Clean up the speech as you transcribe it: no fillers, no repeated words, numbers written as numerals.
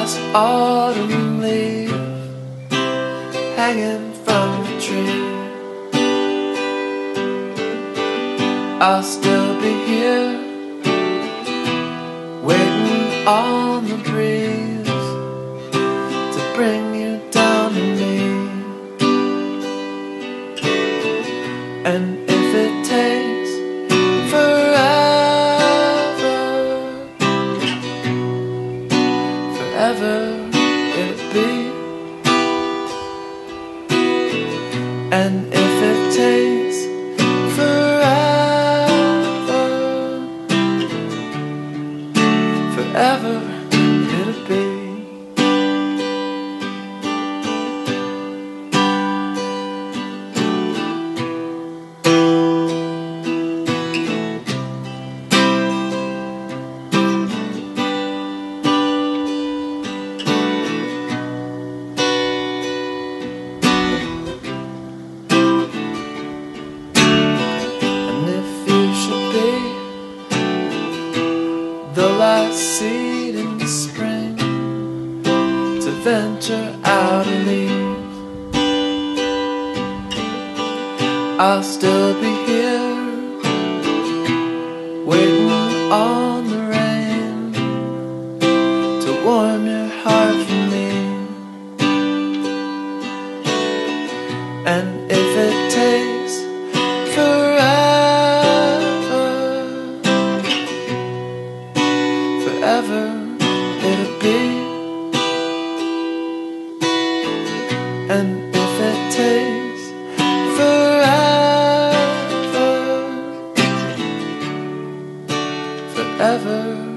last autumn leaf hanging from the tree. I'll still be here waiting on the breeze to bring you down to me. And if it takes forever, forever it'll be. And if it takes forever, forever it'll be. Seed in the spring to venture out and leave. I'll still be here waiting on the rain to warm your heart for me. And if it takes forever it'll be. And if it takes forever, forever